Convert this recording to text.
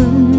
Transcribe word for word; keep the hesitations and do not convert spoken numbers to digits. mừng.